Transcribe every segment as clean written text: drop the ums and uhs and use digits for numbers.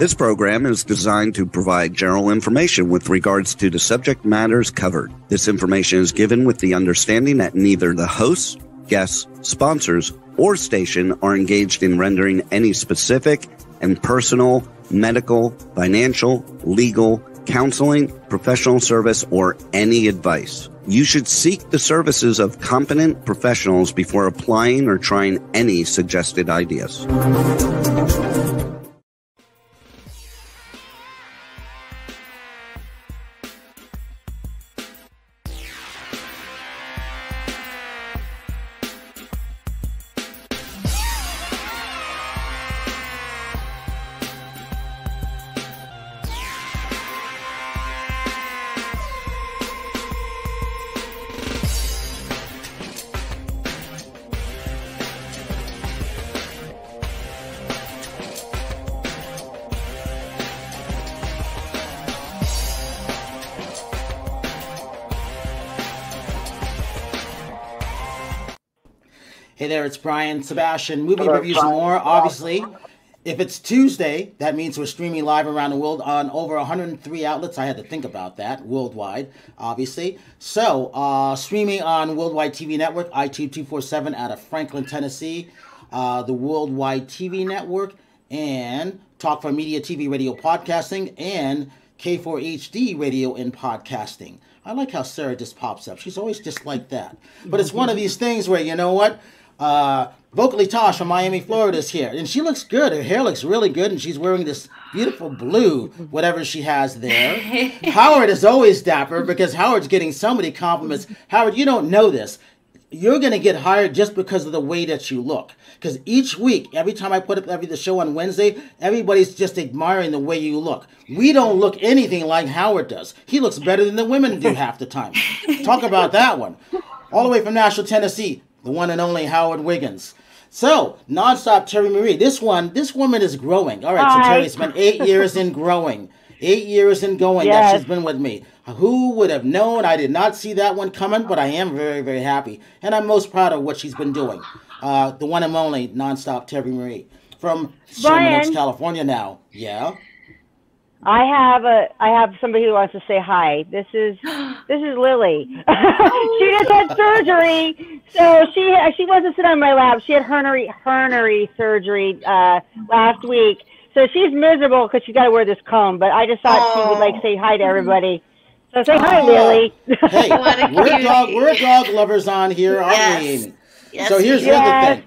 This program is designed to provide general information with regards to the subject matters covered. This information is given with the understanding that neither the hosts, guests, sponsors, or station are engaged in rendering any specific and personal, medical, financial, legal, counseling, professional service, or any advice. You should seek the services of competent professionals before applying or trying any suggested ideas. Hey there, it's Brian Sebastian, Movie Reviews and More. Obviously, if it's Tuesday, that means we're streaming live around the world on over 103 outlets. I had to think about that, worldwide, obviously. So, streaming on Worldwide TV Network, ITU247 out of Franklin, Tennessee, the Worldwide TV Network, and Talk for Media TV Radio Podcasting, and K4HD Radio and Podcasting. I like how Sarah just pops up. She's always just like that. But it's one of these things where, you know what? Vocally Tosh from Miami, Florida is here. And she looks good. Her hair looks really good. And she's wearing this beautiful blue, whatever she has there. Howard is always dapper because Howard's getting so many compliments. Howard, you don't know this. You're going to get hired just because of the way that you look. Because each week, every time I put up the show on Wednesday, everybody's just admiring the way you look. We don't look anything like Howard does. He looks better than the women do half the time. Talk about that one. All the way from Nashville, Tennessee, the one and only Howard Wiggins. So, nonstop Terry Marie. This woman is growing. All right, Hi. So Terry's been 8 years in growing. 8 years in going that she's been with me. Who would have known? I did not see that one coming, but I am very, very happy. And I'm most proud of what she's been doing. The one and only nonstop Terry Marie from Sherman Oaks, California now. Yeah. I have somebody who wants to say hi. This is Lily. She just had surgery, so she wants to sit on my lap. She had herniary surgery last week, so she's miserable because she's got to wear this comb. But I just thought she would like say hi to everybody. So say hi, Lily. Hey, we're dog lovers on here, aren't we? Yes. So here's the other thing.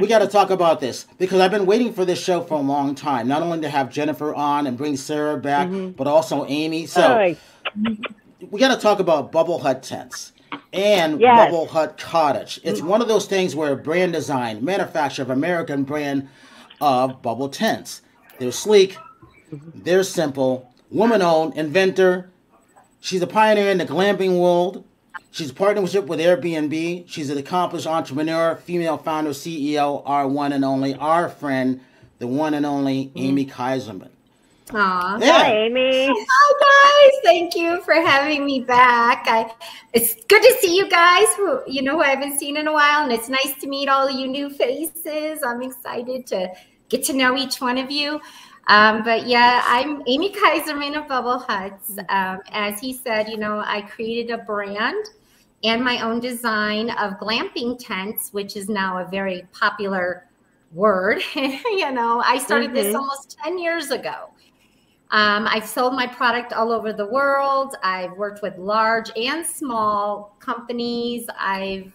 We got to talk about this because I've been waiting for this show for a long time. Not only to have Jennifer on and bring Sarah back, but also Amy. So we got to talk about Bubble Hut tents and Bubble Hut Cottage. It's one of those things where brand design, manufacturer of American brand of bubble tents. They're sleek. They're simple. Woman-owned, inventor. She's a pioneer in the glamping world. She's a partnership with Airbnb. She's an accomplished entrepreneur, female founder, CEO, our one and only, our friend, the one and only Amy Kaiserman. Aw, hi, Amy. Hi, guys. Thank you for having me back. It's good to see you guys who, you know, I haven't seen in a while, and it's nice to meet all of you new faces. I'm excited to get to know each one of you. But yeah, I'm Amy Kaiserman of Bubble Huts. As he said, you know, I created a brand and my own design of glamping tents, which is now a very popular word. You know, I started this almost 10 years ago. I've sold my product all over the world. I've worked with large and small companies. I've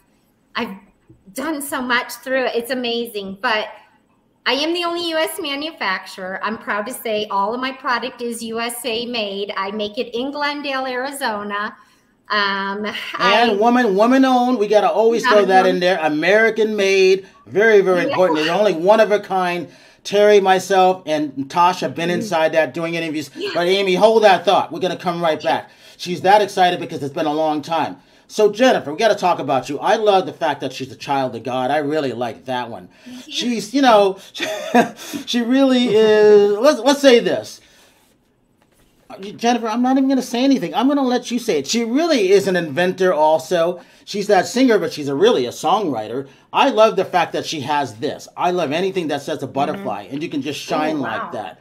done so much through it. It's amazing. But I am the only U.S. manufacturer. I'm proud to say all of my product is USA made. I make it in Glendale, Arizona. And woman-owned. We got to always throw that in there. American-made. Very, very important. There's only one of a kind. Terry, myself, and Natasha have been inside that doing interviews. But Amy, hold that thought. We're going to come right back. She's that excited because it's been a long time. So, Jennifer, we got to talk about you. I love the fact that she's a child of God. I really like that one. She's, you know, she really is. Let's say this. Jennifer, I'm not even going to say anything. I'm going to let you say it. She really is an inventor also. She's that singer, but she's really a songwriter. I love the fact that she has this. I love anything that says a butterfly, and you can just shine like that.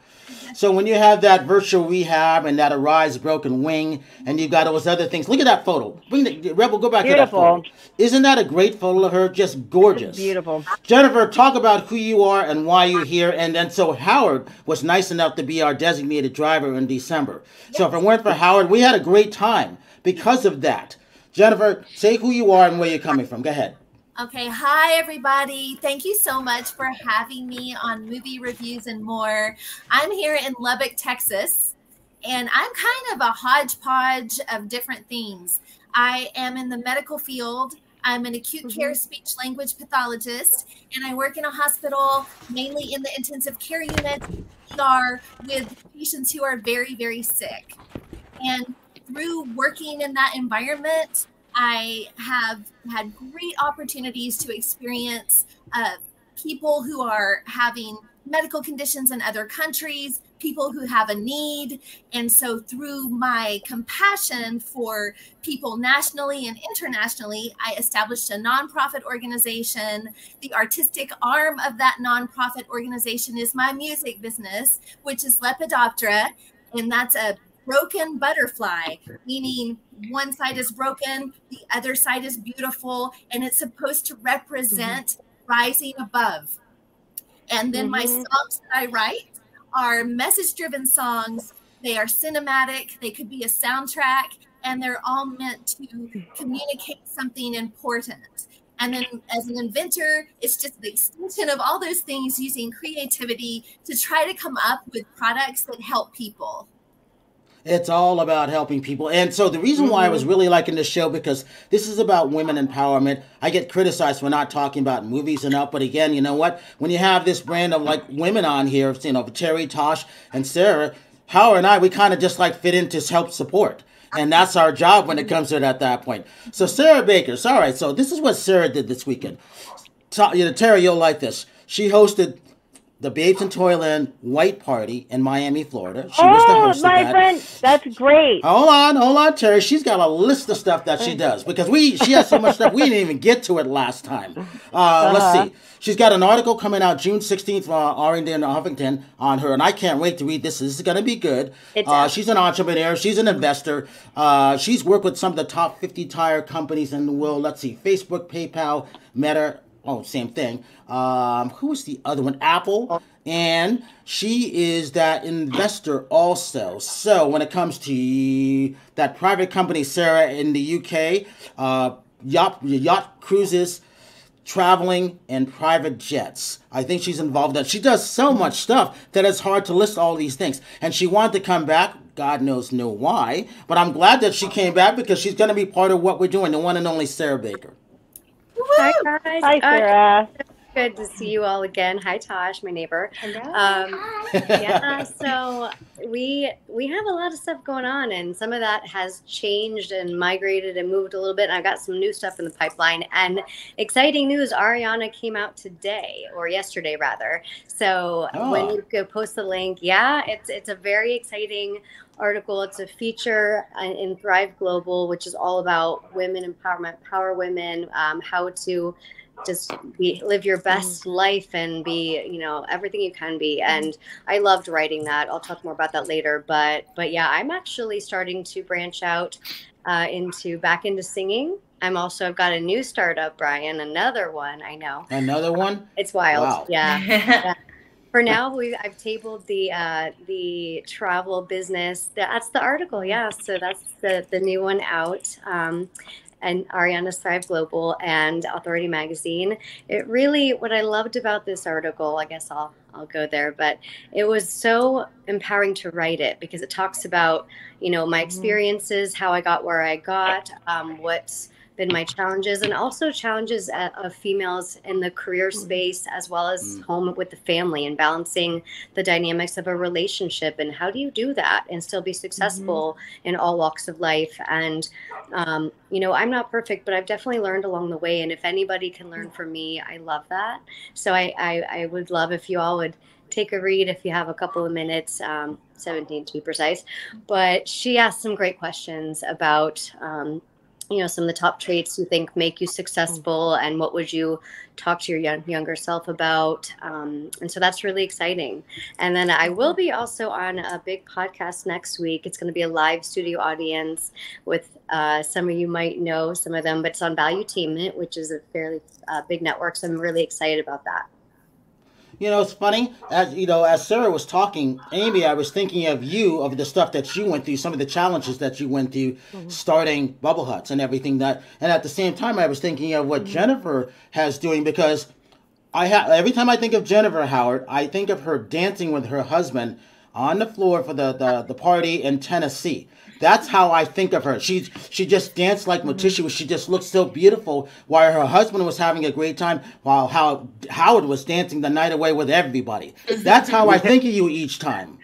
So when you have that virtual rehab and that Arise broken wing, and you've got all those other things, look at that photo. Bring the, Rebel, go back to that photo. Isn't that a great photo of her? Just gorgeous. Beautiful. Jennifer, talk about who you are and why you're here. And then so Howard was nice enough to be our designated driver in December. Yes. So if it weren't for Howard, we had a great time because of that. Jennifer, say who you are and where you're coming from. Go ahead. Okay. Hi, everybody. Thank you so much for having me on Movie Reviews and More. I'm here in Lubbock, Texas, and I'm kind of a hodgepodge of different things. I am in the medical field. I'm an acute care speech language pathologist, and I work in a hospital, mainly in the intensive care unit, ER, with patients who are very, very sick. And through working in that environment, I have had great opportunities to experience people who are having medical conditions in other countries, people who have a need. And so through my compassion for people nationally and internationally, I established a nonprofit organization. The artistic arm of that nonprofit organization is my music business, which is Lepidoptera, and that's a broken butterfly, meaning one side is broken, the other side is beautiful, and it's supposed to represent rising above. And then my songs that I write are message-driven songs. They are cinematic, they could be a soundtrack, and they're all meant to communicate something important. And then as an inventor, it's just the extension of all those things, using creativity to try to come up with products that help people. It's all about helping people. And so the reason why I was really liking this show, because this is about women empowerment. I get criticized for not talking about movies enough, but again, you know what? When you have this brand of like women on here, you know, Terry, Tosh, and Sarah, Howard and I, we kind of just like fit in to help support. And that's our job when it comes to it at that point. So Sarah Baker, all right, so this is what Sarah did this weekend. So, you know, Terry, you'll like this. She hosted the Babes in Toyland White Party in Miami, Florida. She was the host of that. Oh, my friend, that's great. Hold on, Terry. She's got a list of stuff that she does, because she has so much stuff, we didn't even get to it last time. Let's see. She's got an article coming out June 16th from Arlington, Huffington on her, and I can't wait to read this. This is going to be good. She's an entrepreneur. She's an investor. She's worked with some of the top 50 tire companies in the world. Let's see, Facebook, PayPal, Meta, same thing. Who was the other one? Apple. And she is that investor also. So when it comes to that private company, Sarah, in the UK, yacht cruises, traveling, and private jets. I think she's involved in that. She does so much stuff that it's hard to list all these things. And she wanted to come back. God knows no why. But I'm glad that she came back, because she's going to be part of what we're doing, the one and only Sarah Baker. Hi, guys. Hi, Sarah. Good to see you all again. Hi, Tosh, my neighbor. Hello. Yeah, so we have a lot of stuff going on, and some of that has changed and migrated and moved a little bit. And I've got some new stuff in the pipeline. And exciting news, Ariana came out today, or yesterday, rather. So when you go post the link, yeah, it's a very exciting article. It's a feature in Thrive Global, which is all about women empowerment, power women, how to just live your best life and be, you know, everything you can be. And I loved writing that. I'll talk more about that later. But yeah, I'm actually starting to branch out back into singing. I've got a new startup, Brian, another one. I know. Another one? It's wild. Wow. Yeah. For now, I've tabled the travel business. That's the article, yeah. So that's the new one out, and Ariana's Thrive Global and Authority Magazine. It really, what I loved about this article, I guess I'll go there, but it was so empowering to write it, because it talks about, you know, my experiences, how I got where I got, what's been my challenges, and also challenges of females in the career space, as well as home with the family, and balancing the dynamics of a relationship, and how do you do that and still be successful in all walks of life. And you know, I'm not perfect, but I've definitely learned along the way, and if anybody can learn from me, I love that. So I would love if you all would take a read if you have a couple of minutes, 17 to be precise. But she asked some great questions about you know, some of the top traits you think make you successful, and what would you talk to your younger self about? And so that's really exciting. And then I will be also on a big podcast next week. It's going to be a live studio audience with some of you might know some of them, but it's on Valuetainment, which is a fairly big network. So I'm really excited about that. You know, it's funny, as Sarah was talking, Amy, I was thinking of you, of the stuff that you went through, some of the challenges that you went through, starting Bubble Huts and everything that, and at the same time, I was thinking of what Jennifer has doing, because every time I think of Jennifer, Howard, I think of her dancing with her husband on the floor for the party in Tennessee. That's how I think of her. She just danced like Morticia. She just looked so beautiful while her husband was having a great time, while Howard was dancing the night away with everybody. That's how I think of you each time.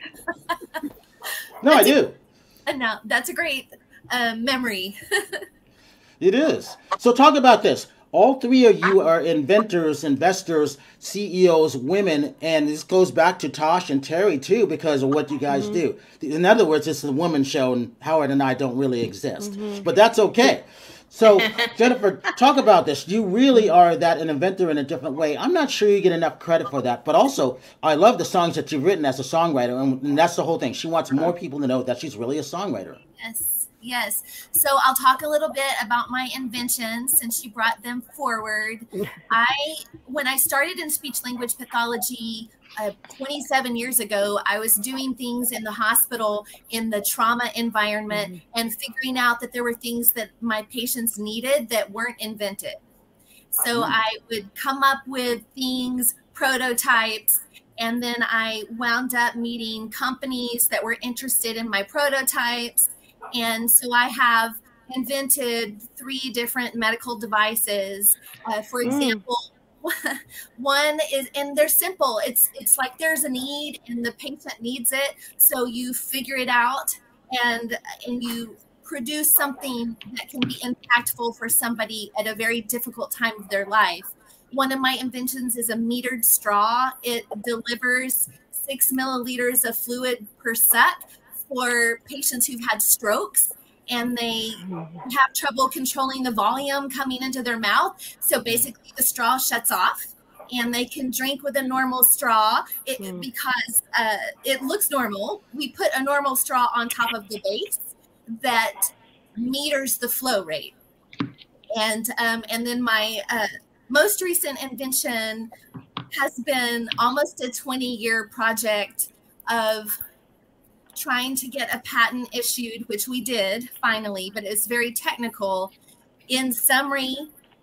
No, I do. No, that's a great memory. It is. So talk about this. All three of you are inventors, investors, CEOs, women, and this goes back to Tosh and Terry, too, because of what you guys do. In other words, it's a woman's show, and Howard and I don't really exist. But that's okay. So, Jennifer, talk about this. You really are an inventor in a different way. I'm not sure you get enough credit for that, but also, I love the songs that you've written as a songwriter, and that's the whole thing. She wants more people to know that she's really a songwriter. Yes. Yes. So I'll talk a little bit about my inventions since you brought them forward. When I started in speech language pathology 27 years ago, I was doing things in the hospital in the trauma environment and figuring out that there were things that my patients needed that weren't invented. So I would come up with things, prototypes, and then I wound up meeting companies that were interested in my prototypes. And so I have invented 3 different medical devices. For example, one is, and they're simple. It's like there's a need and the patient needs it. So you figure it out and you produce something that can be impactful for somebody at a very difficult time of their life. One of my inventions is a metered straw. It delivers 6 milliliters of fluid per suck for patients who've had strokes and they have trouble controlling the volume coming into their mouth. So basically the straw shuts off and they can drink with a normal straw because it looks normal. We put a normal straw on top of the base that meters the flow rate. And then my most recent invention has been almost a 20-year project of trying to get a patent issued, which we did finally, but it's very technical. In summary,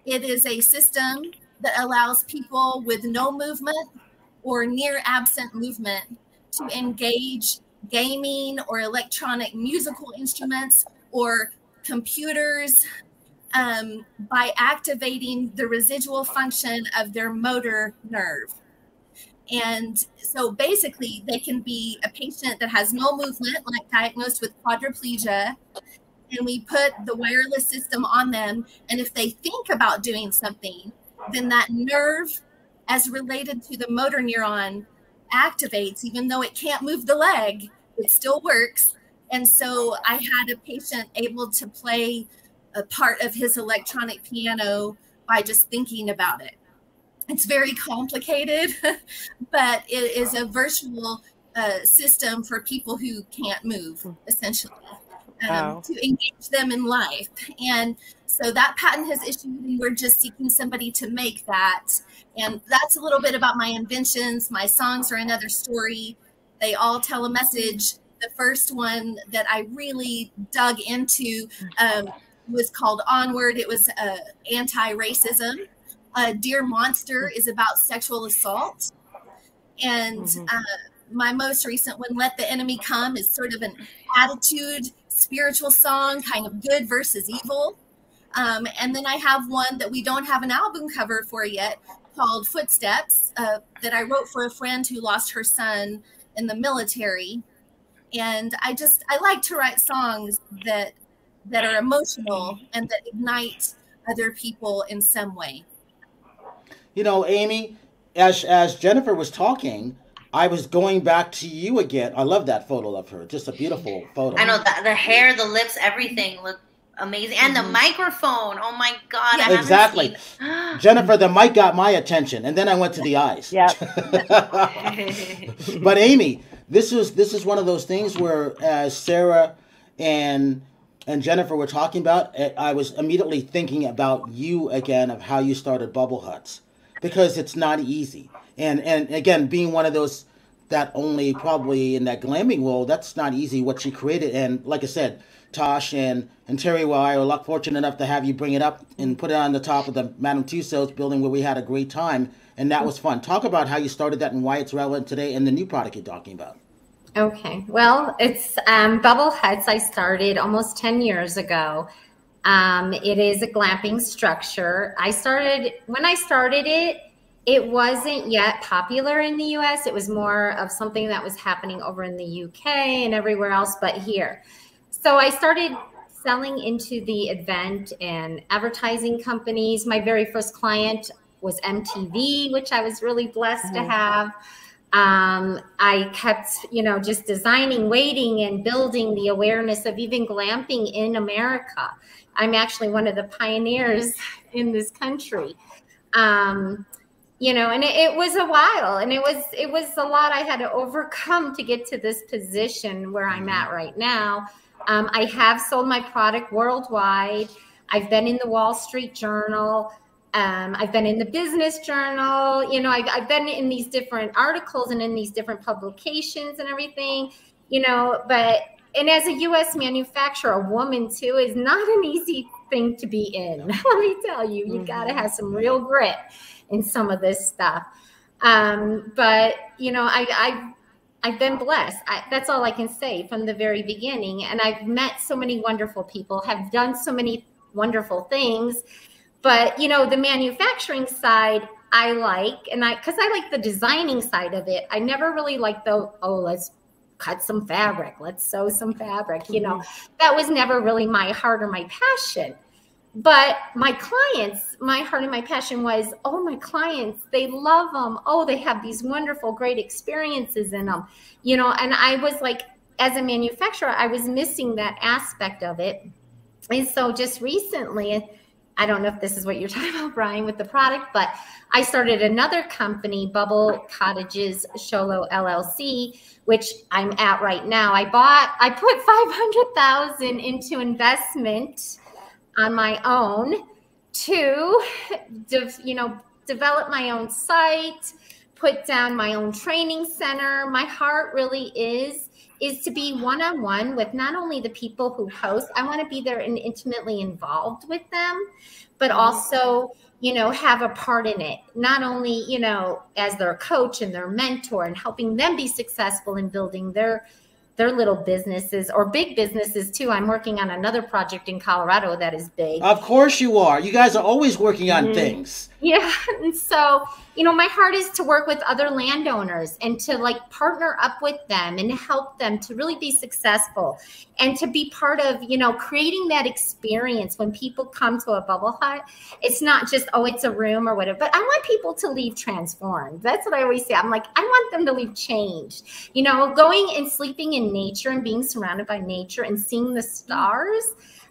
it is a system that allows people with no movement or near absent movement to engage gaming or electronic musical instruments or computers by activating the residual function of their motor nerve. And so basically they can be a patient that has no movement, like diagnosed with quadriplegia, and we put the wireless system on them. And if they think about doing something, then that nerve as related to the motor neuron activates, even though it can't move the leg, it still works. And so I had a patient able to play a part of his electronic piano by just thinking about it. It's very complicated, but it is a virtual system for people who can't move, essentially, to engage them in life. And so that patent has issued, and we're just seeking somebody to make that. And that's a little bit about my inventions. My songs are another story. They all tell a message. The first one that I really dug into was called Onward. It was anti-racism. Dear Monster is about sexual assault. And my most recent one, Let the Enemy Come, is sort of an attitude, spiritual song, kind of good versus evil. And then I have one that we don't have an album cover for yet called Footsteps that I wrote for a friend who lost her son in the military. And I like to write songs that are emotional and that ignite other people in some way. You know, Amy, as Jennifer was talking, I was going back to you again. I love that photo of her. Just a beautiful photo. I know. The hair, the lips, everything looked amazing. And the microphone. Oh, my God. Yeah, exactly. Jennifer, the mic got my attention. And then I went to the eyes. Yeah. But, Amy, this is one of those things where Sarah and Jennifer were talking about, I was immediately thinking about you again, of how you started Bubble Huts, because it's not easy. And again, being one of those that only probably in that glamping world, that's not easy what she created. And like I said, Tosh and Terry, well, I were fortunate enough to have you bring it up and put it on the top of the Madame Tussauds building, where we had a great time. And that was fun. Talk about how you started that and why it's relevant today and the new product you're talking about. Okay, well, it's Bubble Huts. I started almost 10 years ago. It is a glamping structure. When I started it, it wasn't yet popular in the US. It was more of something that was happening over in the UK and everywhere else but here. So I started selling into the event and advertising companies. My very first client was MTV, which I was really blessed to have. I kept, just designing, waiting, and building the awareness of even glamping in America. I'm actually one of the pioneers in this country, and it was a while, and it was a lot I had to overcome to get to this position where I'm at right now. I have sold my product worldwide. I've been in the Wall Street Journal. I've been in the Business Journal, I've been in these different articles and in these different publications and everything, and as a U.S. manufacturer, a woman too is not an easy thing to be in. Let me tell you, you got to have some real grit in some of this stuff. I've been blessed. That's all I can say from the very beginning. And I've met so many wonderful people, have done so many wonderful things. But, the manufacturing side, I like, because I like the designing side of it. I never really liked let's cut some fabric, let's sew some fabric, That was never really my heart or my passion. But my clients, my heart and my passion was, my clients, they love them. Oh, they have these wonderful, great experiences in them, and I was like, as a manufacturer, I was missing that aspect of it. And so just recently, I don't know if this is what you're talking about, Brian, with the product, but I started another company, Bubble Cottages Sholo LLC, which I'm at right now. I put $500,000 into investment on my own to, develop my own site, put down my own training center. My heart really is to be one-on-one with not only the people who host. I want to be there and intimately involved with them, but also, have a part in it, not only, as their coach and their mentor and helping them be successful in building their little businesses or big businesses too. I'm working on another project in Colorado that is big. Of course you are. You guys are always working on things. Yeah. And so, my heart is to work with other landowners and to partner up with them and help them to really be successful and to be part of, creating that experience when people come to a Bubble Hut. It's not just, it's a room or whatever, but I want people to leave transformed. That's what I always say. I'm like, I want them to leave changed, going and sleeping in nature and being surrounded by nature and seeing the stars.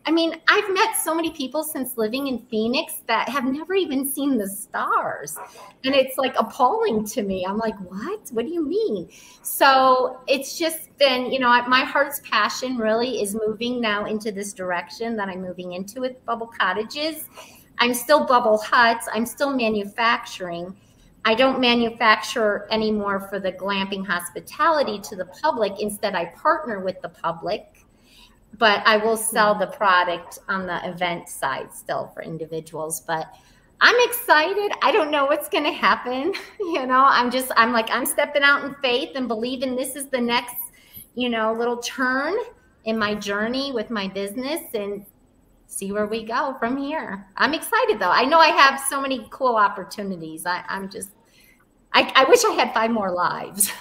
I mean, I've met so many people since living in Phoenix that have never even seen the stars. And it's appalling to me. I'm like, what? What do you mean? So it's just been, my heart's passion really is moving now into this direction that I'm moving into with Bubble Cottages. I'm still Bubble Huts. I'm still manufacturing. I don't manufacture anymore for the glamping hospitality to the public. Instead, I partner with the public. But I will sell the product on the event side still for individuals. But I'm excited. I don't know what's going to happen. I'm stepping out in faith and believing this is the next, little turn in my journey with my business and see where we go from here. I'm excited, though. I know I have so many cool opportunities. I wish I had 5 more lives.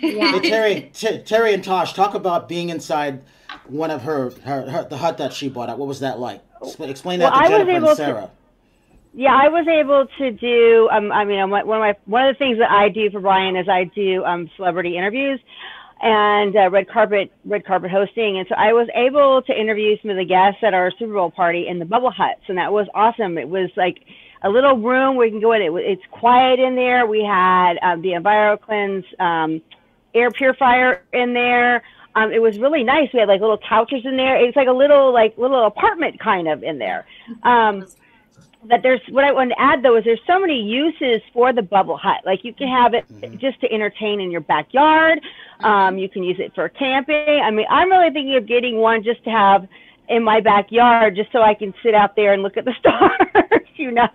Yeah. Hey, Terry and Tosh, talk about being inside one of the hut that she bought out. What was that like? Explain that to Jennifer and Sarah. I was able to do. One of the things that I do for Brian is I do celebrity interviews, and red carpet hosting. And so I was able to interview some of the guests at our Super Bowl party in the Bubble Huts, and that was awesome. It was like a little room where you can go in. It's quiet in there. We had the EnviroCleanse air purifier in there. It was really nice. We had like little couches in there. It's like a little apartment kind of in there. But what I want to add though is there's so many uses for the Bubble Hut. Like you can have it just to entertain in your backyard. You can use it for camping. I mean, I'm really thinking of getting one just to have in my backyard, just so I can sit out there and look at the stars, you know,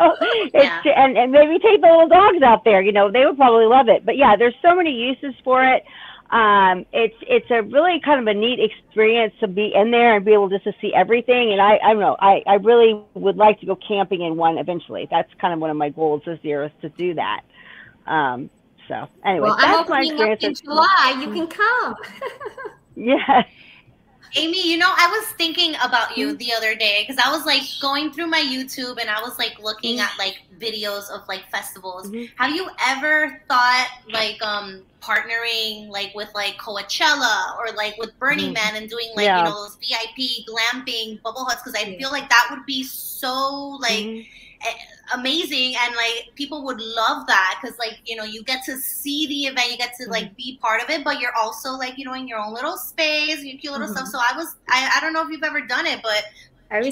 and maybe take the little dogs out there. You know, they would probably love it. But yeah, there's so many uses for it. It's a really kind of a neat experience to be in there and be able just to see everything. And I don't know, I really would like to go camping in one eventually. That's kind of one of my goals this year is to do that. So anyway, well, that's my experience. In July, you can come. Yeah. Amy, you know, I was thinking about you the other day because I was like going through my YouTube and I was like looking at like videos of like festivals. Mm-hmm. Have you ever thought like partnering like with like Coachella or like with Burning Man and doing like, you know, those VIP glamping bubble huts? Because I feel like that would be so like amazing, and like people would love that because like, you know, you get to see the event, you get to like be part of it, but you're also like, you know, in your own little space, your cute little stuff. So I don't know if you've ever done it, but I was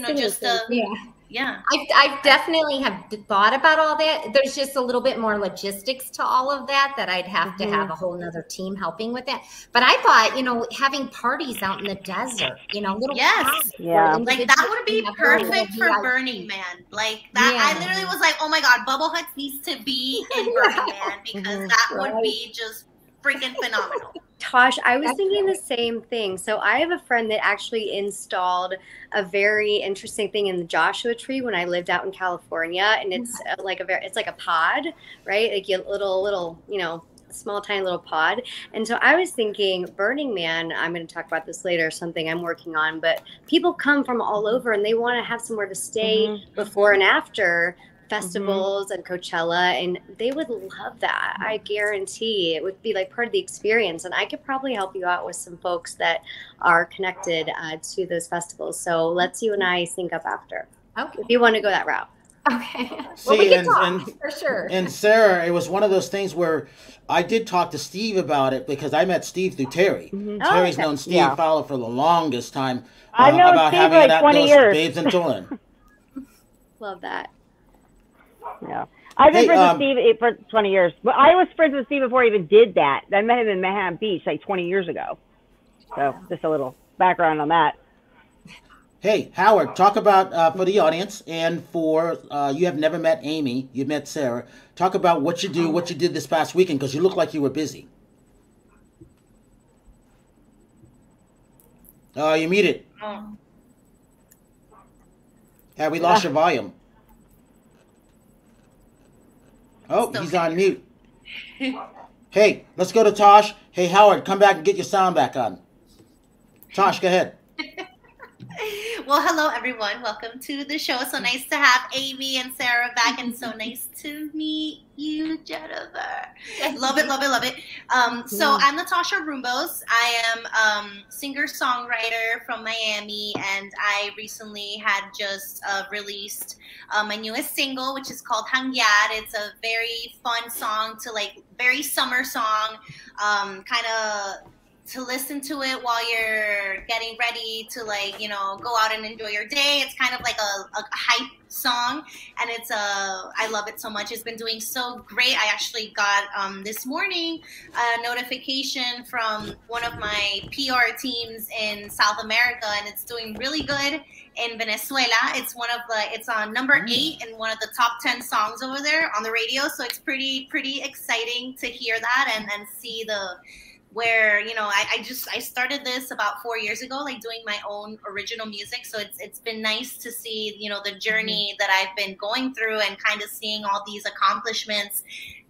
I definitely have thought about all that. There's just a little bit more logistics to all of that I'd have to have a whole nother team helping with that. But I thought, you know, having parties out in the desert, you know, little like that would be perfect for Burning Man. Like that, I literally was like, oh my God, Bubble Huts needs to be in Burning Man because that would be just freaking phenomenal. Tosh, I was thinking the same thing. So I have a friend that actually installed a very interesting thing in the Joshua Tree when I lived out in California, and it's like it's like a pod, right? Like a little, you know, small, tiny little pod. And so I was thinking Burning Man, I'm going to talk about this later, something I'm working on, but people come from all over and they want to have somewhere to stay before and after festivals and Coachella, and they would love that. I guarantee it would be like part of the experience, and I could probably help you out with some folks that are connected to those festivals. So let's you and I sync up after. Okay. If you want to go that route. Okay. See, well, we can talk, for sure. And Sarah, it was one of those things where I did talk to Steve about it because I met Steve through Terry. Terry's known Steve Fowler for the longest time. I know about Steve having like 20 years. Babes in Toland. Love that. Yeah, I've been friends with Steve for 20 years. But I was friends with Steve before he even did that. I met him in Manhattan Beach like 20 years ago. So just a little background on that. Hey, Howard, talk about, for the audience and for, you have never met Amy, you've met Sarah. Talk about what you did this past weekend, because you look like you were busy. Oh, you're muted. Have we lost your volume? Oh, he's on mute. Hey, let's go to Tosh. Hey, Howard, come back and get your sound back on. Tosh, go ahead. Well, hello, everyone. Welcome to the show. So nice to have Amy and Sarah back, and so nice to meet you, Jennifer. Love it, love it, love it. So I'm Natasha Rumbos. I am singer-songwriter from Miami, and I recently had just released my newest single, which is called Hang Yard. It's a very fun song to, like, very summer song, kind of to listen to it while you're getting ready to, like, you know, go out and enjoy your day. It's kind of like a hype song, and it's I love it so much. It's been doing so great. I actually got this morning a notification from one of my PR teams in South America, and it's doing really good in Venezuela. It's it's on number 8 and one of the top 10 songs over there on the radio. So it's pretty exciting to hear that and see where, you know, I started this about 4 years ago, like doing my own original music. So it's been nice to see, you know, the journey that I've been going through and kind of seeing all these accomplishments,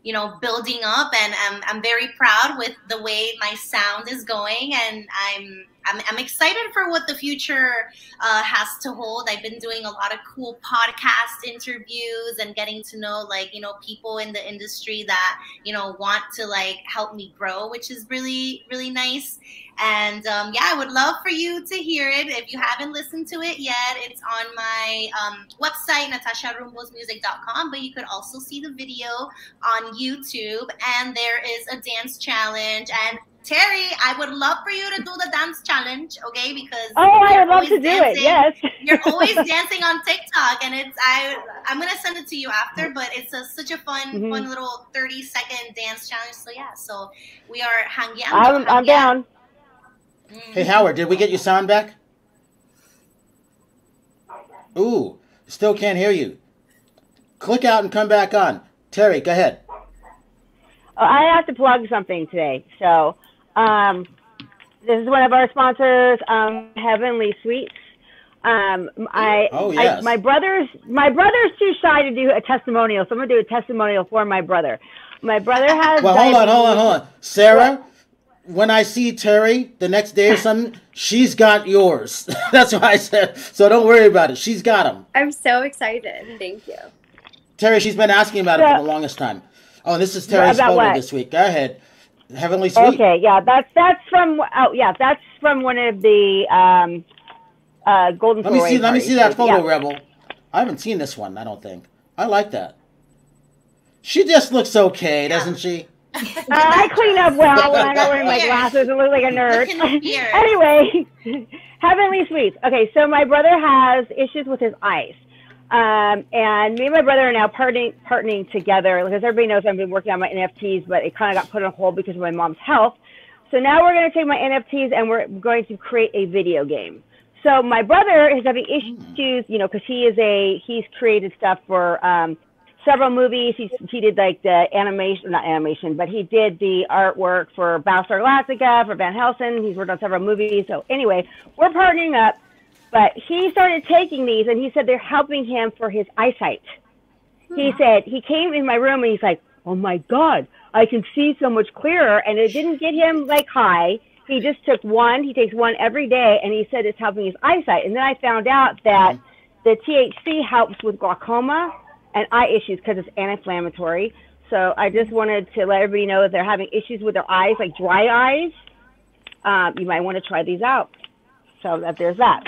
you know, building up. And I'm very proud with the way my sound is going. And I'm I'm excited for what the future has to hold. I've been doing a lot of cool podcast interviews and getting to know, like, you know, people in the industry that, you know, want to like help me grow, which is really, really nice. And yeah, I would love for you to hear it. If you haven't listened to it yet, it's on my website, natasharumbosmusic.com, but you could also see the video on YouTube, and there is a dance challenge. And Terry, I would love for you to do the dance challenge, okay? Because I would love to do it. Yes, you're always dancing on TikTok, and it's I'm gonna send it to you after, but it's such a fun, fun little 30-second dance challenge. So yeah, so we are hanging out. I'm down. Hey Howard, did we get your sound back? Ooh, still can't hear you. Click out and come back on. Terry, go ahead. Oh, I have to plug something today, so. This is one of our sponsors, Heavenly Sweets. My brother's too shy to do a testimonial, so I'm gonna do a testimonial for my brother. My brother has. Well, hold on. Sarah, when I see Terry the next day or something, she's got yours. That's why I said. So don't worry about it. She's got them. I'm so excited. Thank you, Terry. She's been asking about it for the longest time. Oh, this is Terry's photo this week. Go ahead. Heavenly Sweet. Okay, yeah, that's from one of the Golden. Let me see that photo, yeah. Rebel. I haven't seen this one. I don't think. I like that. She just looks okay, doesn't she? I clean up well when I don't wear my glasses and look like a nerd. Anyway, Heavenly Sweets. Okay, so my brother has issues with his eyes. And me and my brother are now partnering together. Like, as everybody knows, I've been working on my NFTs, but it kind of got put on hold because of my mom's health. So now we're going to take my NFTs and we're going to create a video game. So my brother is having issues, you know, because he's created stuff for several movies. He did like the animation, not animation, but he did the artwork for Battlestar Galactica, for Van Helsing. He's worked on several movies. So anyway, we're partnering up. But he started taking these, and he said they're helping him for his eyesight. He said he came in my room, and he's like, oh, my God, I can see so much clearer. And it didn't get him, like, high. He just took one. He takes one every day, and he said it's helping his eyesight. And then I found out that the THC helps with glaucoma and eye issues because it's anti-inflammatory. So I just wanted to let everybody know that they're having issues with their eyes, like dry eyes. You might want to try these out. So that there's that.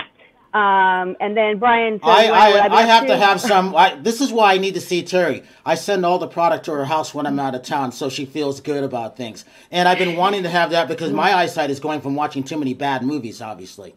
And then Brian. I have to have some. This is why I need to see Terry. I send all the product to her house when I'm out of town, so she feels good about things. And I've been wanting to have that because my eyesight is going from watching too many bad movies, obviously.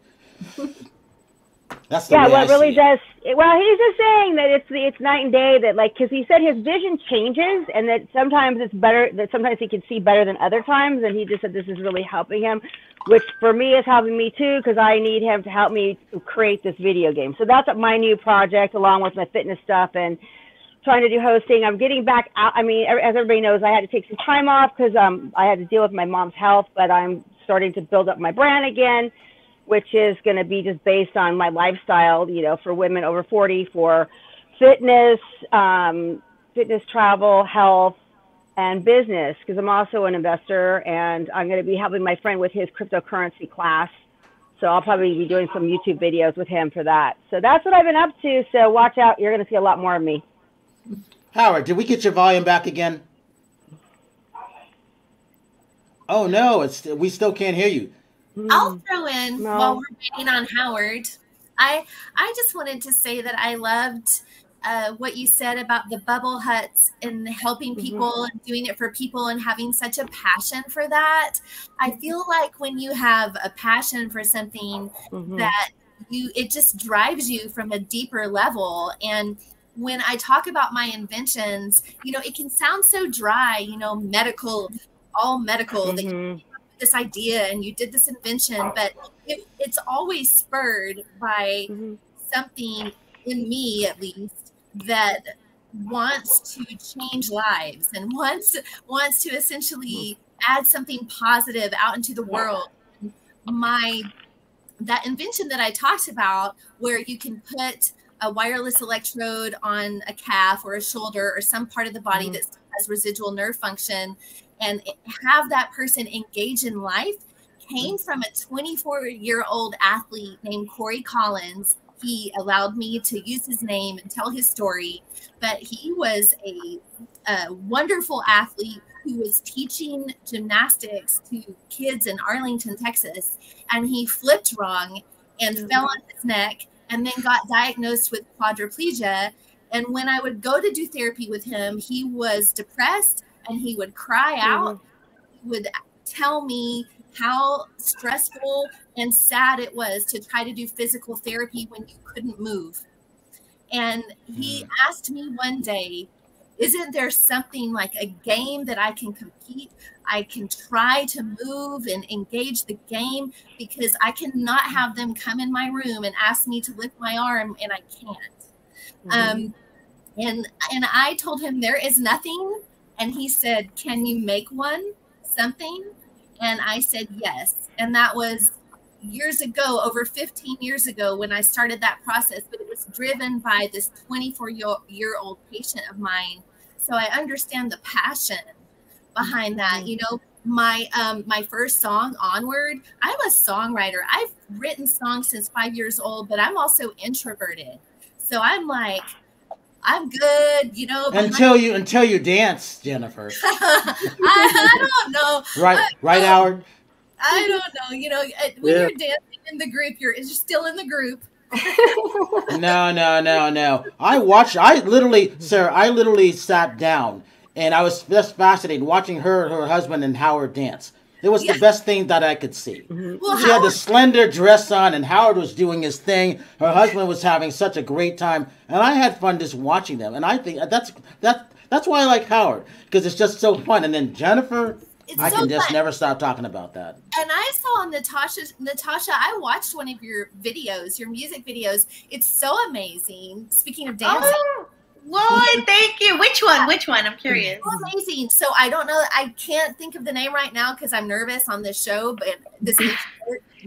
That's the way I really see it. Well, he's just saying that it's night and day. That, like, because he said his vision changes, and that sometimes it's better. That sometimes he can see better than other times, and he just said this is really helping him, which for me is helping me too, because I need him to help me create this video game. So that's my new project, along with my fitness stuff and trying to do hosting. I'm getting back out. I mean, as everybody knows, I had to take some time off because I had to deal with my mom's health, but I'm starting to build up my brand again, which is going to be just based on my lifestyle, you know, for women over 40, for fitness, fitness, travel, health, and business, because I'm also an investor, and I'm going to be helping my friend with his cryptocurrency class. So I'll probably be doing some YouTube videos with him for that. So that's what I've been up to. So watch out. You're going to see a lot more of me. Howard, did we get your volume back again? Oh, no, we still can't hear you. I'll throw in while we're waiting on Howard. I just wanted to say that I loved what you said about the bubble huts and helping people and doing it for people and having such a passion for that. I feel like when you have a passion for something that it just drives you from a deeper level. And when I talk about my inventions, you know, it can sound so dry, you know, medical, all medical. That this idea and you did this invention, but it's always spurred by something in me, at least, that wants to change lives and wants to essentially add something positive out into the world. That invention that I talked about, where you can put a wireless electrode on a calf or a shoulder or some part of the body that still has residual nerve function, and have that person engage in life came from a 24-year-old athlete named Corey Collins. He allowed me to use his name and tell his story, but he was a wonderful athlete who was teaching gymnastics to kids in Arlington, Texas, and he flipped wrong and fell on his neck and then got diagnosed with quadriplegia. And when I would go to do therapy with him, he was depressed and he would cry out, he would tell me how stressful and sad it was to try to do physical therapy when you couldn't move. And he asked me one day, isn't there something like a game that I can compete? I can try to move and engage the game, because I cannot have them come in my room and ask me to lift my arm and I can't. And I told him there is nothing. And he said, can you make one, something? And I said, yes. And that was years ago, over 15 years ago when I started that process, but it was driven by this 24-year-old patient of mine. So I understand the passion behind that. You know, my first song, Onward, I'm a songwriter. I've written songs since 5 years old, but I'm also introverted. So I'm like, I'm good, you know. Until you dance, Jennifer. I don't know. Right, Howard? I don't know. You know, when you're dancing in the group, you're still in the group. No. I literally, Sarah, sat down, and I was just fascinated watching her husband, and Howard dance. It was the best thing that I could see. Well, she had the slender dress on, and Howard was doing his thing. Her husband was having such a great time, and I had fun just watching them. And I think that's why I like Howard, because it's just so fun. And then Jennifer, I can just never stop talking about that. And I saw Natasha, I watched one of your videos, your music videos. It's so amazing. Speaking of dancing. Oh. Lord, thank you. Which one? I'm curious. So amazing. So I don't know. I can't think of the name right now because I'm nervous on this show. But this is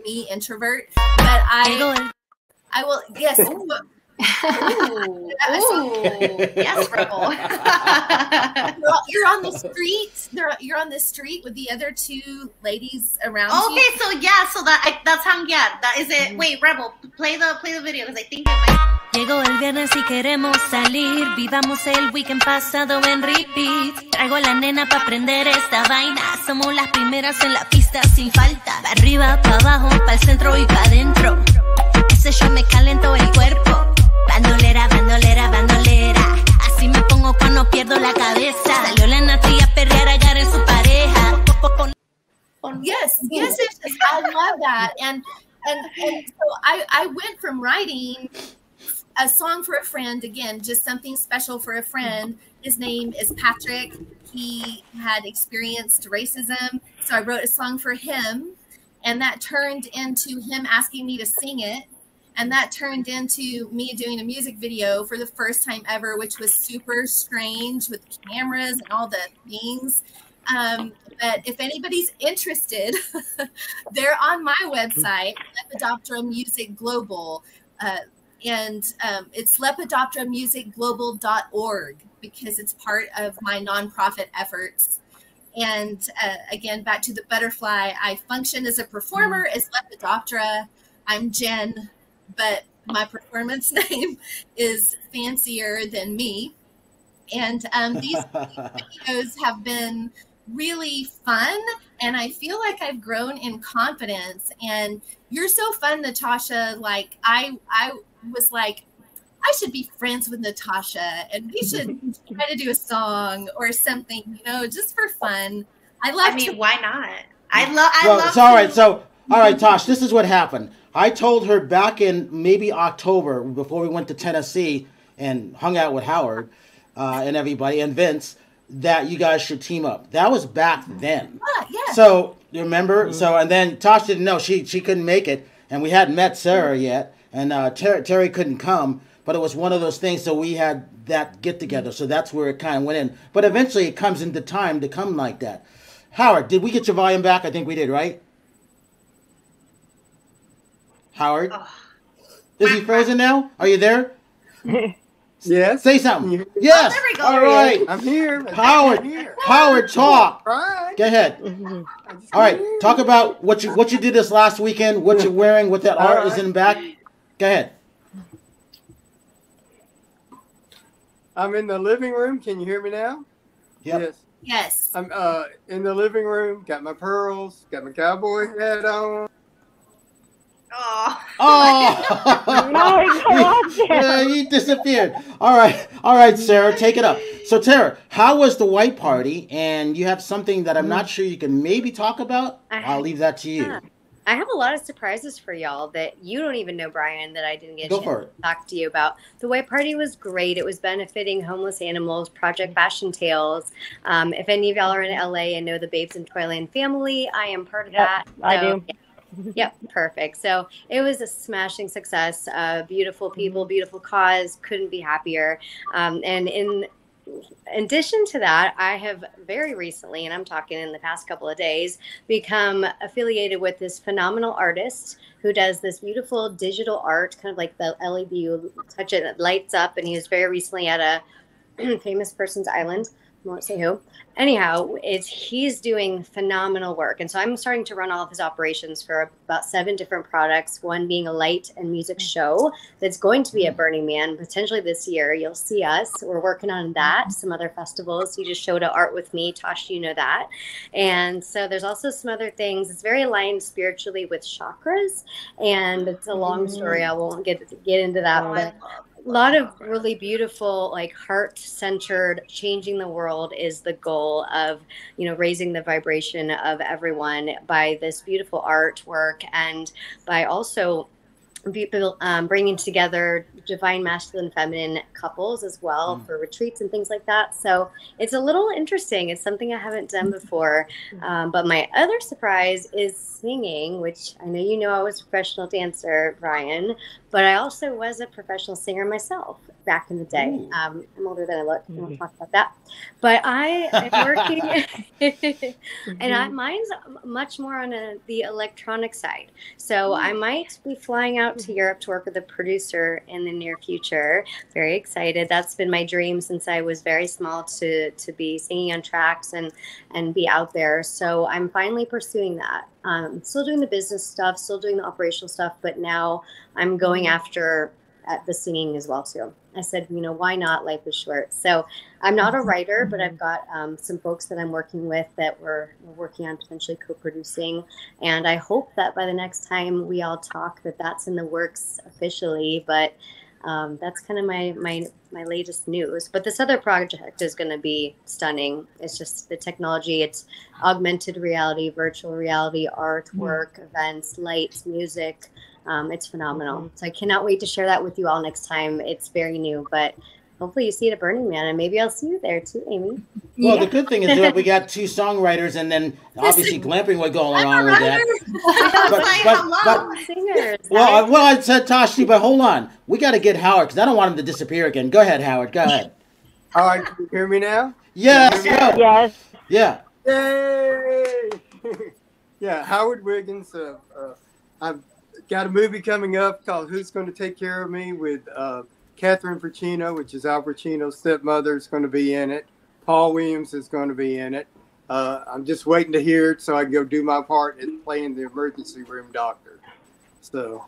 me, introvert. But I will. Yes. Ooh. Yes, Rebel. You're on the street. You're on the street with the other two ladies around. Okay, you. So yeah, so that's Hang Yard. That is it. Wait, Rebel, play the video because I think it might. Llegó el viernes y queremos salir. Vivamos el weekend pasado en repeat. Traigo a la nena pa' aprender esta vaina. Somos las primeras en la pista sin falta. Pa' arriba, pa' abajo, pa'l centro y pa' adentro. Ese show me calentó el cuerpo. Bandolera, bandolera, bandolera. Así me pongo cuando pierdo la cabeza. Salió la Nati a perrear allá en su pareja. Yes, I love that. And so I went from writing a song for a friend, again, just something special for a friend. His name is Patrick. He had experienced racism. So I wrote a song for him, and that turned into him asking me to sing it. And that turned into me doing a music video for the first time ever, which was super strange with cameras and all the things. But if anybody's interested, they're on my website, Lepidoptera Music Global. And it's lepidopteramusicglobal.org because it's part of my nonprofit efforts. And again, back to the butterfly, I function as a performer as Lepidoptera. I'm Jen, but my performance name is fancier than me. And these videos have been really fun, and I feel like I've grown in confidence. And you're so fun, Natasha. Like I was like, I should be friends with Natasha, and we should try to do a song or something, you know, just for fun. I mean, why not? I love. It's all right. So all right, Tosh. This is what happened. I told her back in maybe October before we went to Tennessee and hung out with Howard and everybody and Vince, that you guys should team up. That was back then. So you remember? So and then Tosh didn't know she couldn't make it, and we hadn't met Sarah yet, and Terry couldn't come. But it was one of those things. So we had that get together. So that's where it kind of went in. But eventually, it comes into time to come like that. Howard, did we get your volume back? I think we did, right? Howard, is he frozen now? Are you there? Yes. Say something. Yes. Oh, there we go. All right. I'm here. Howard, talk. All right. Go ahead. All right. Talk about what you did this last weekend, what you're wearing, what that art is in the back. Go ahead. I'm in the living room. Can you hear me now? Yep. Yes. Yes. I'm in the living room. Got my pearls. Got my cowboy hat on. Oh! My God! Yeah, he disappeared. All right, Sarah, take it up. So, Sarah, how was the white party? And you have something that I'm not sure you can maybe talk about. I'll leave that to you. I have a lot of surprises for y'all that you don't even know, Brian, that I didn't get to talk to you about. The white party was great. It was benefiting Homeless Animals, Project Fashion Tales. If any of y'all are in LA and know the Babes in Toyland family, I am part of that. I do. Yeah. Yep, perfect. So it was a smashing success. Beautiful people, beautiful cause. Couldn't be happier. And in addition to that, I have very recently, and I'm talking in the past couple of days, become affiliated with this phenomenal artist who does this beautiful digital art, kind of like the LED, you touch it, it lights up. And he was very recently at a famous person's island. I won't say who. Anyhow, he's doing phenomenal work. And so I'm starting to run all of his operations for about 7 different products, one being a light and music show that's going to be at Burning Man potentially this year. You'll see us. We're working on that, some other festivals. You just showed an art with me, Tosh, you know that. And so there's also some other things. It's very aligned spiritually with chakras, and it's a long story. I won't get into that one. A lot of really beautiful, like heart-centered, changing the world is the goal of, you know, raising the vibration of everyone by this beautiful artwork and by also bringing together divine masculine, feminine couples as well for retreats and things like that. So it's a little interesting. It's something I haven't done before. But my other surprise is singing, which I know you know I was a professional dancer, Brian, but I also was a professional singer myself back in the day. I'm older than I look. I won't talk about that. But I am working, and mine's much more on the electronic side. So I might be flying out to Europe to work with a producer in the near future. Very excited. That's been my dream since I was very small to be singing on tracks and be out there. So I'm finally pursuing that. Still doing the business stuff, still doing the operational stuff, but now I'm going after the singing as well too. I said, you know, why not? Life is short. So I'm not a writer, but I've got some folks that I'm working with that we're working on potentially co-producing. And I hope that by the next time we all talk that that's in the works officially. But that's kind of my latest news. But this other project is going to be stunning. It's just the technology. It's augmented reality, virtual reality, artwork, events, lights, music. It's phenomenal. So I cannot wait to share that with you all next time. It's very new, but hopefully you see it at Burning Man, and maybe I'll see you there too, Amy. Well, the good thing is that we got 2 songwriters, and then obviously glamping was going on with that. Well, I said Toshi, but hold on, we got to get Howard because I don't want him to disappear again. Go ahead, Howard. Go ahead. All right, can you hear me now? Yes. Yes. Yeah. Yay! Yeah, Howard Wiggins. I've got a movie coming up called "Who's Going to Take Care of Me" with Catherine Pacino, which is Al Pacino's stepmother, is going to be in it. Paul Williams is going to be in it. I'm just waiting to hear it so I can go do my part in playing the emergency room doctor. So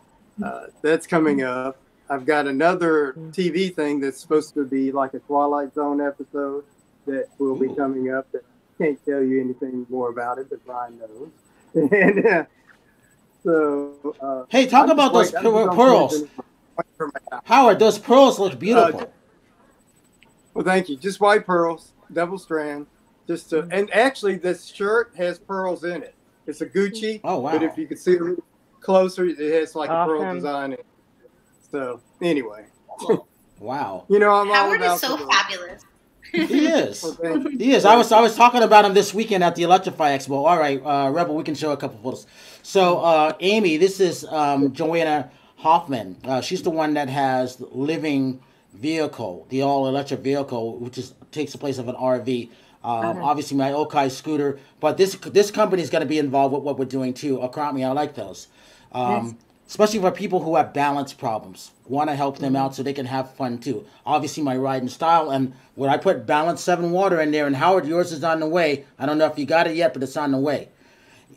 that's coming up. I've got another TV thing that's supposed to be like a Twilight Zone episode that will be coming up. That I can't tell you anything more about it, but Brian knows. And, so hey, talk about those pearls. Howard, those pearls look beautiful. Well, thank you. Just white pearls, double strand. Just to, and actually, this shirt has pearls in it. It's a Gucci. Oh wow! But if you could see it closer, it has like a pearl design in it. So anyway, wow. You know, I'm Howard all about is so fabulous. He is. Well, he is. I was talking about him this weekend at the Electrify Expo. All right, Rebel, we can show a couple photos. So Amy, this is Joanna Hoffman. She's the one that has Living Vehicle, the all-electric vehicle, which takes the place of an RV. Obviously, my Okai scooter. But this company is going to be involved with what we're doing, too. Across me, I like those. especially for people who have balance problems. Want to help them out so they can have fun too. Obviously my ride and style, and when I put Balance 7 water in there, and Howard, yours is on the way. I don't know if you got it yet, but it's on the way.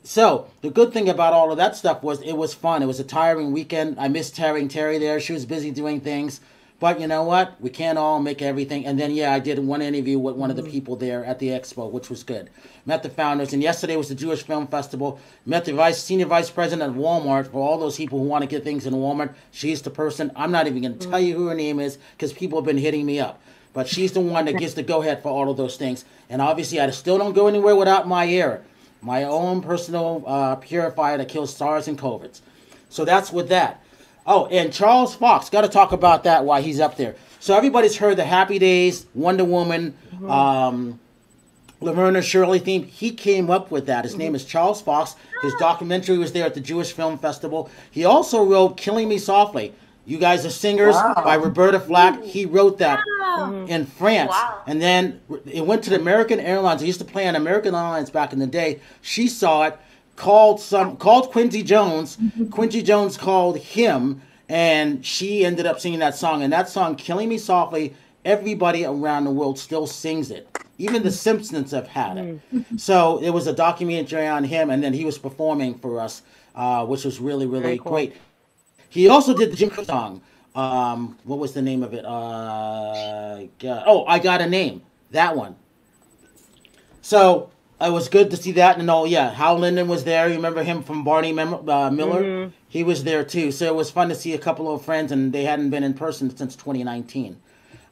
So the good thing about all of that stuff was it was fun. It was a tiring weekend. I missed having Terry there. She was busy doing things. But you know what? We can't all make everything. And then, yeah, I did one interview with one of the people there at the expo, which was good. Met the founders. And yesterday was the Jewish Film Festival. Met the senior vice president of Walmart. For all those people who want to get things in Walmart, she's the person. I'm not even going to tell you who her name is because people have been hitting me up. But she's the one that gives the go-ahead for all of those things. And obviously, I still don't go anywhere without my air, my own personal purifier that kills SARS and COVIDs. So that's with that. Oh, and Charles Fox, got to talk about that while he's up there. So everybody's heard the Happy Days, Wonder Woman, Laverne Shirley theme. He came up with that. His name is Charles Fox. His documentary was there at the Jewish Film Festival. He also wrote Killing Me Softly. You Guys Are Singers by Roberta Flack. He wrote that in France. And then it went to the American Airlines. I used to play on American Airlines back in the day. She saw it. Called Quincy Jones. Quincy Jones called him, and she ended up singing that song. And that song, Killing Me Softly, everybody around the world still sings it. Even the Simpsons have had it. So it was a documentary on him, and then he was performing for us, which was really, really cool. Great. He also did the Jim Crow song. What was the name of it? I Got a Name. That one. So it was good to see that, and oh yeah, Hal Linden was there. You remember him from Barney Miller? He was there too, so it was fun to see a couple of friends, and they hadn't been in person since 2019.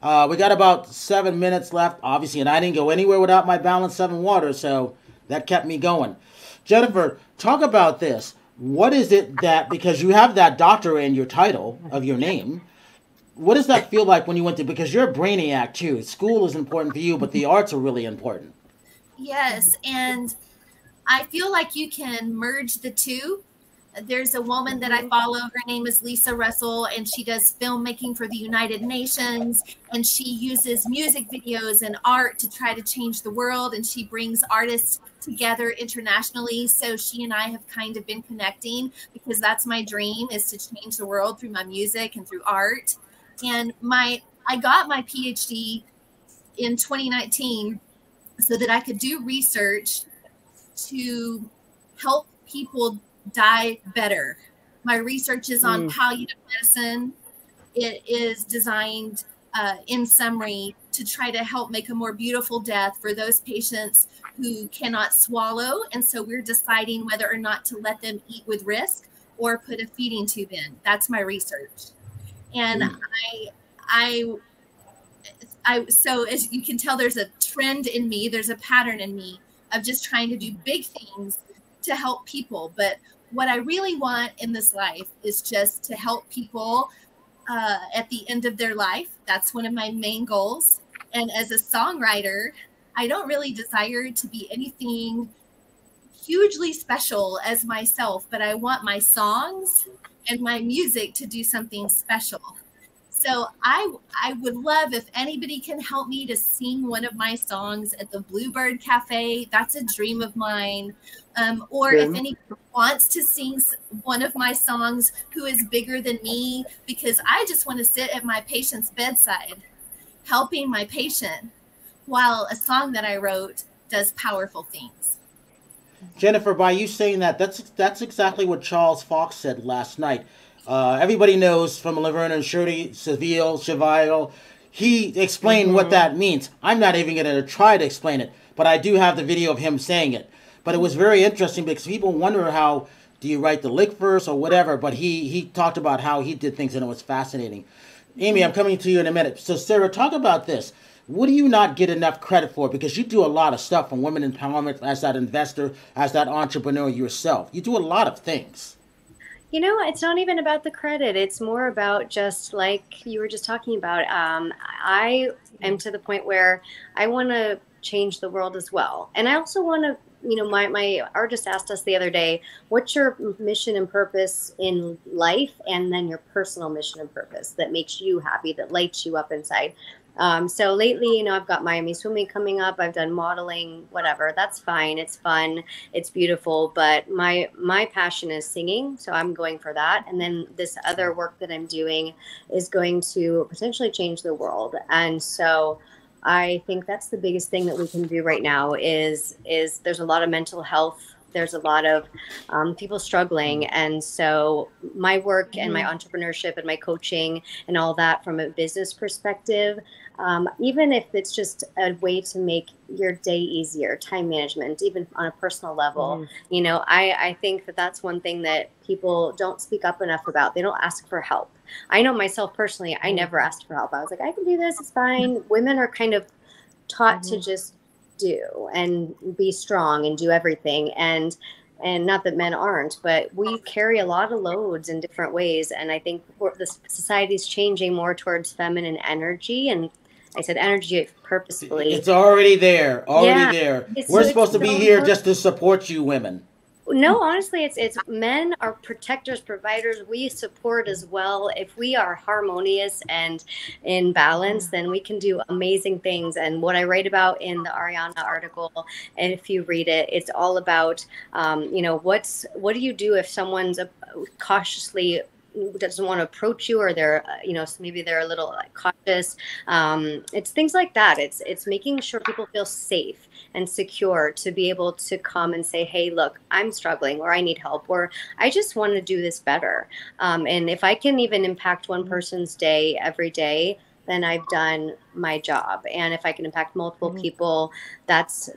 We got about 7 minutes left, obviously, and I didn't go anywhere without my Balance 7 water, so that kept me going. Jennifer, talk about this. What is it that, because you have that doctor in your title of your name, what does that feel like when you went to, because you're a brainiac too. School is important for you, but the arts are really important. Yes, and I feel like you can merge the two. There's a woman that I follow. Her name is Lisa Russell, and she does filmmaking for the United Nations, and she uses music videos and art to try to change the world, and she brings artists together internationally. So she and I have kind of been connecting because that's my dream, is to change the world through my music and through art. And I got my PhD in 2019 so that I could do research to help people die better. My research is on palliative medicine. It is designed, in summary, to try to help make a more beautiful death for those patients who cannot swallow. And so we're deciding whether or not to let them eat with risk or put a feeding tube in. That's my research. And so as you can tell, there's a trend in me, there's a pattern in me of just trying to do big things to help people. But what I really want in this life is just to help people at the end of their life. That's one of my main goals. And as a songwriter, I don't really desire to be anything hugely special as myself, but I want my songs and my music to do something special. So I would love if anybody can help me to sing one of my songs at the Bluebird Cafe. That's a dream of mine. Or if anyone wants to sing one of my songs who is bigger than me, because I just want to sit at my patient's bedside, helping my patient, while a song that I wrote does powerful things. Jennifer, by you saying that, that's exactly what Charles Fox said last night. Everybody knows from Laverne and Shirley, Seville, he explained what that means. I'm not even going to try to explain it, but I do have the video of him saying it. But it was very interesting because people wonder how do you write the lick first or whatever, but he talked about how he did things, and it was fascinating. Amy, I'm coming to you in a minute. So Sarah, talk about this. What do you not get enough credit for? Because you do a lot of stuff from women empowerment, as that investor, as that entrepreneur yourself. You do a lot of things. You know, it's not even about the credit. It's more about just like you were just talking about. I am to the point where I want to change the world as well. And I also want to, you know, my artist asked us the other day, what's your mission and purpose in life? And then your personal mission and purpose that makes you happy, that lights you up inside. So lately, you know, I've got Miami Swimming coming up. I've done modeling, whatever. That's fine. It's fun. It's beautiful. But my passion is singing. So I'm going for that. And then this other work that I'm doing is going to potentially change the world. And so I think that's the biggest thing that we can do right now is there's a lot of mental health. There's a lot of people struggling. And so my work and my entrepreneurship and my coaching and all that from a business perspective, even if it's just a way to make your day easier, time management, even on a personal level, you know, I think that that's one thing that people don't speak up enough about. They don't ask for help. I know myself personally, I never asked for help. I was like, I can do this. It's fine. Women are kind of taught to just do and be strong and do everything, and not that men aren't, but we carry a lot of loads in different ways. And I think the society's changing more towards feminine energy, and I said energy purposefully. It's already there, already there. We're supposed to be here just to support you women. No, honestly, it's men are protectors, providers. We support as well. If we are harmonious and in balance, then we can do amazing things. And what I write about in the Ariana article, and if you read it, it's all about, you know, what do you do if someone's cautiously doesn't want to approach you, or they're, you know, maybe they're a little cautious. It's things like that. It's making sure people feel safe and secure to be able to come and say, hey, look, I'm struggling, or I need help, or I just want to do this better. And if I can even impact one person's day every day, then I've done my job. And if I can impact multiple people, that's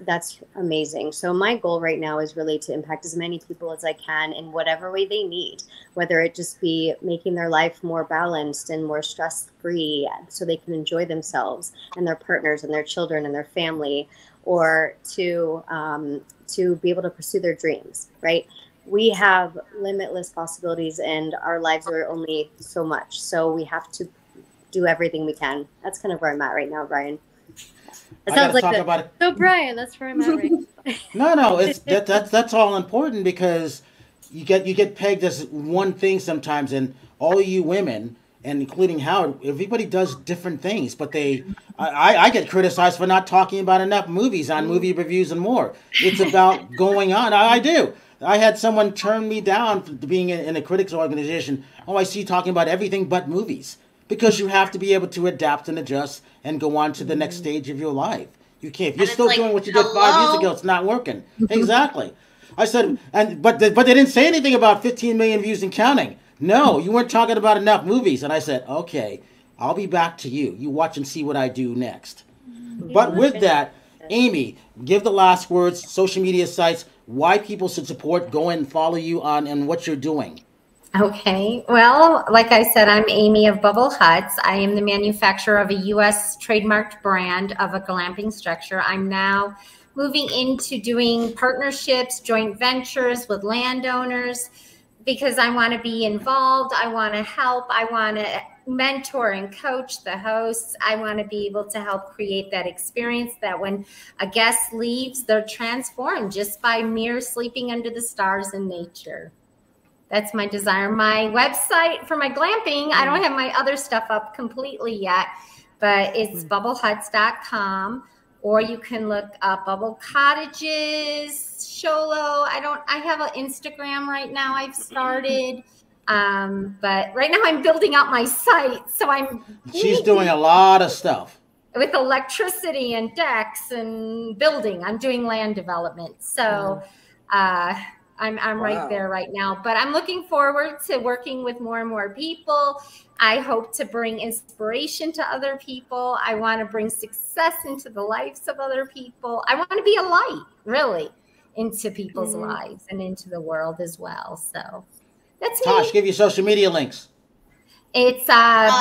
amazing. So my goal right now is really to impact as many people as I can in whatever way they need, whether it just be making their life more balanced and more stress-free so they can enjoy themselves and their partners and their children and their family, or to be able to pursue their dreams, right? We have limitless possibilities and our lives are only so much. So we have to do everything we can. That's kind of where I'm at right now, Brian. That sounds like so Brian, that's where I'm at right now. No, it's that's all important, because you get pegged as one thing sometimes, and all you women, and including Howard, everybody does different things, but I get criticized for not talking about enough movies on Movie Reviews and More. It's about going on. I do. I had someone turn me down for being in a critics organization. Oh, I see you talking about everything but movies. Because you have to be able to adapt and adjust and go on to the next stage of your life. You can't. If you're still like, doing what you did 5 years ago, it's not working. Exactly. I said, but they didn't say anything about 15 million views and counting. No, you weren't talking about enough movies. And I said, okay, I'll be back to you. You watch and see what I do next. But with that, Amy, give the last words, social media sites, why people should support, go and follow you on and what you're doing. Okay. Well, like I said, I'm Amy of Bubble Huts. I am the manufacturer of a U.S. trademarked brand of a glamping structure. I'm now moving into doing partnerships, joint ventures with landowners, because I want to be involved. I want to help. I want to mentor and coach the hosts. I want to be able to help create that experience that when a guest leaves, they're transformed just by mere sleeping under the stars in nature. That's my desire. My website for my glamping, I don't have my other stuff up completely yet, but it's bubblehuts.com, or you can look up Bubble Cottages Sholo. I have an Instagram right now I've started. But right now I'm building out my site. So She's doing a lot of stuff. With electricity and decks and building. I'm doing land development. So I'm right there right now, but I'm looking forward to working with more and more people. I hope to bring inspiration to other people. I want to bring success into the lives of other people. I want to be a light, really, into people's lives and into the world as well. So that's me. Tosh, give your social media links. It's just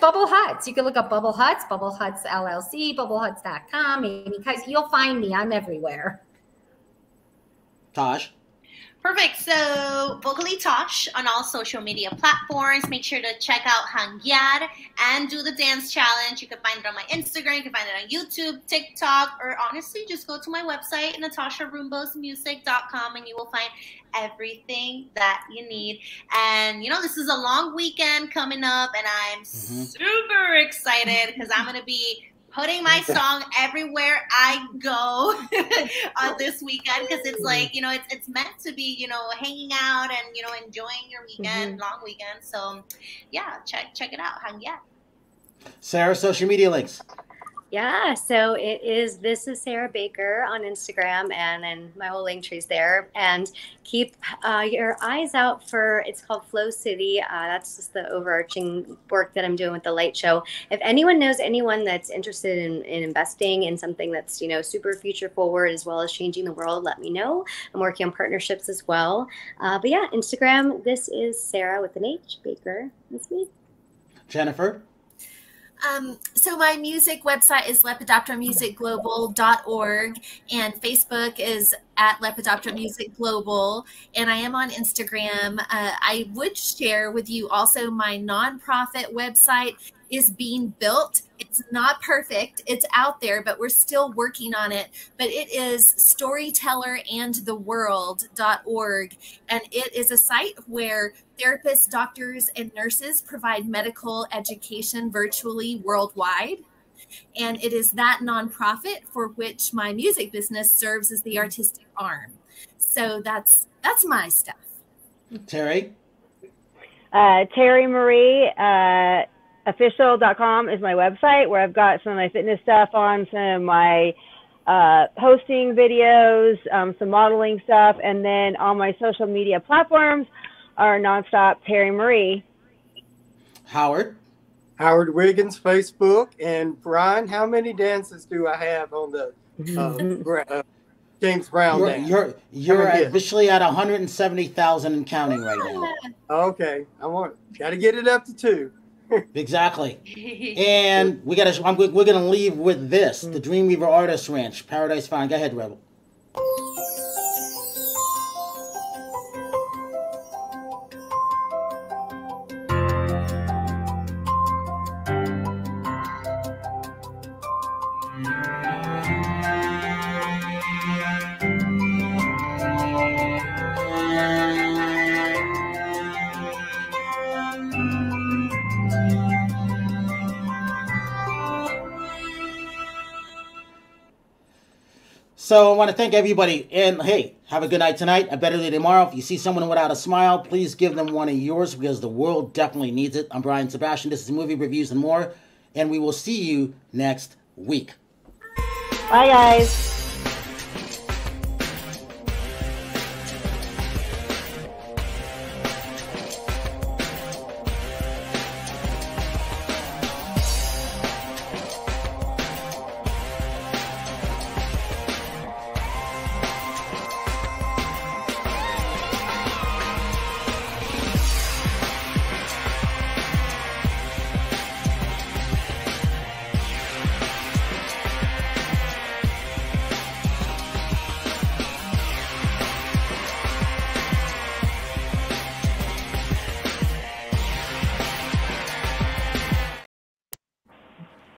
Bubble Huts. You can look up Bubble Huts, Bubble Huts LLC, bubblehuts.com, and you'll find me. I'm everywhere. Tosh? Perfect. So Vocally Tosh on all social media platforms. Make sure to check out Hang Yard and do the dance challenge. You can find it on my Instagram. You can find it on YouTube, TikTok, or honestly, just go to my website, natasharumbosmusic.com, and you will find everything that you need. And, you know, this is a long weekend coming up, and I'm super excited because I'm going to be putting my song everywhere I go on this weekend, because it's like, you know, it's meant to be, you know, hanging out and, you know, enjoying your weekend, long weekend. So, yeah, check it out. Hang Yard. Sarah, social media links. Yeah, so it is, this is Sarah Baker on Instagram, and then my whole link tree's there. And keep your eyes out for, it's called Flow City. That's just the overarching work that I'm doing with the light show. If anyone knows anyone that's interested in investing in something that's, you know, super future forward as well as changing the world, let me know. I'm working on partnerships as well. But yeah, Instagram, this is Sarah with an H, Baker. That's me. Jennifer? So my music website is lepidopteramusicglobal.org, and Facebook is at Lepidoptera Music Global, and I am on Instagram. I would share with you also my nonprofit website is being built. It's not perfect. It's out there, but we're still working on it. But it is Storyteller and the World.org. And it is a site where therapists, doctors, and nurses provide medical education virtually worldwide. And it is that nonprofit for which my music business serves as the artistic arm. So that's my stuff. Terry? Terry Marie. Official.com is my website, where I've got some of my fitness stuff on, some of my hosting videos, some modeling stuff, and then all my social media platforms are nonstop Terry Marie. Howard? Howard Wiggins, Facebook. And Brian, how many dances do I have on the James Brown dance? You're officially at 170,000 and counting right now. Okay. Got to get it up to 2. Exactly. And we're going to leave with this, the Dreamweaver Artist Ranch, Paradise Found. Go ahead, Rebel. So I want to thank everybody, and hey, have a good night tonight, a better day tomorrow. If you see someone without a smile, please give them one of yours, because the world definitely needs it. I'm Brian Sebastian. This is Movie Reviews and More, and we will see you next week. Bye, guys.